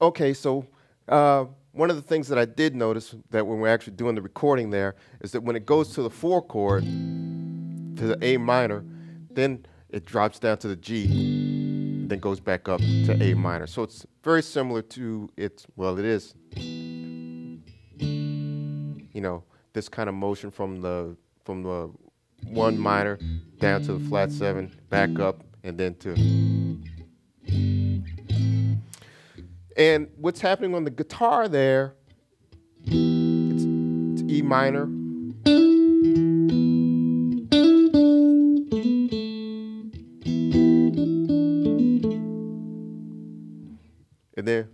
okay, so one of the things that I did notice that when we're actually doing the recording there is that when it goes to the 4 chord, to the A minor, then it drops down to the G, then goes back up to A minor. So it's very similar to its, well, it is, you know, this kind of motion from the 1 minor down to the flat 7, back up, and then to. And what's happening on the guitar there, it's E minor. And then.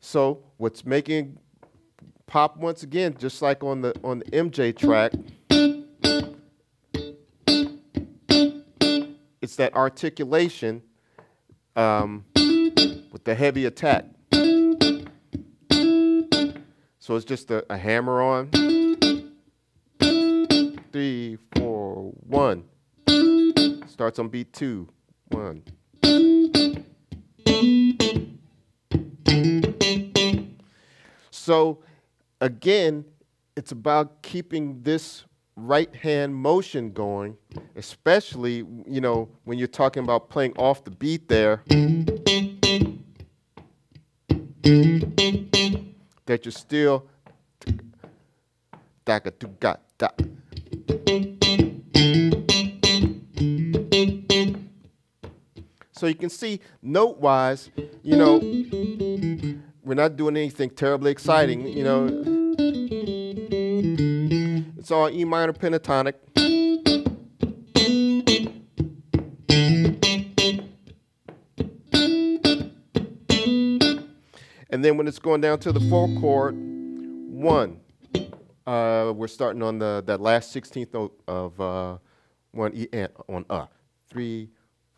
So what's making pop once again, just like on the MJ track, it's that articulation with the heavy attack. So it's just a hammer on. 3, 4, 1. Starts on beat 2. 1. So again, it's about keeping this right hand motion going, especially, you know, when you're talking about playing off the beat there, that you're still so you can see note wise, you know, we're not doing anything terribly exciting, you know. It's all E minor pentatonic. And then when it's going down to the 4 chord, 1, we're starting on that last 16th note of 1 E and on A. 3,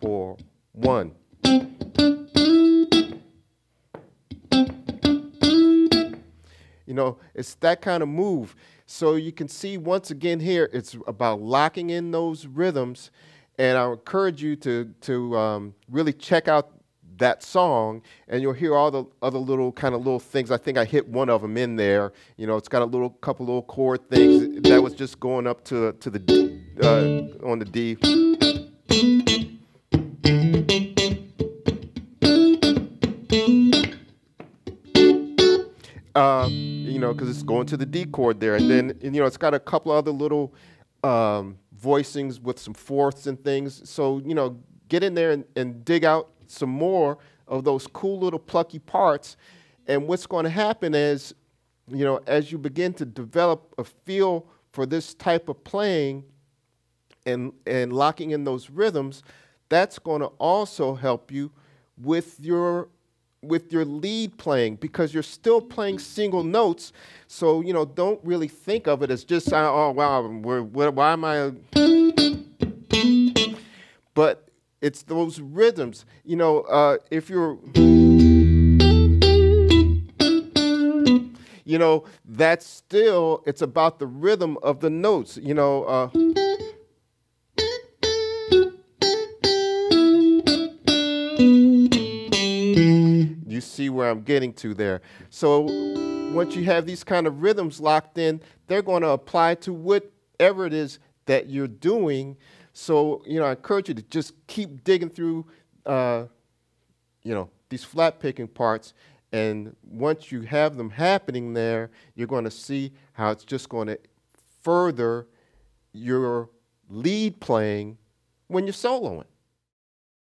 4, 1. You know, it's that kind of move. So you can see once again here, it's about locking in those rhythms. And I encourage you to really check out that song, and you'll hear all the other little things. I think I hit one of them in there. You know, it's got a couple little chord things that was just going up to the D, on the D. You know, because it's going to the D chord there, and then, you know, it's got a couple other little voicings with some fourths and things. So, you know, get in there and dig out some more of those cool little plucky parts. And what's going to happen is, you know, as you begin to develop a feel for this type of playing and locking in those rhythms, that's going to also help you with your lead playing, because you're still playing single notes. So, you know, don't really think of it as just, oh, wow, why am I? But it's those rhythms. You know, if you're, you know, that's still, it's about the rhythm of the notes, you know. You see where I'm getting to there. So once you have these kind of rhythms locked in, they're going to apply to whatever it is that you're doing. So, you know, I encourage you to just keep digging through, you know, these flat picking parts. And once you have them happening there, you're going to see how it's just going to further your lead playing when you're soloing.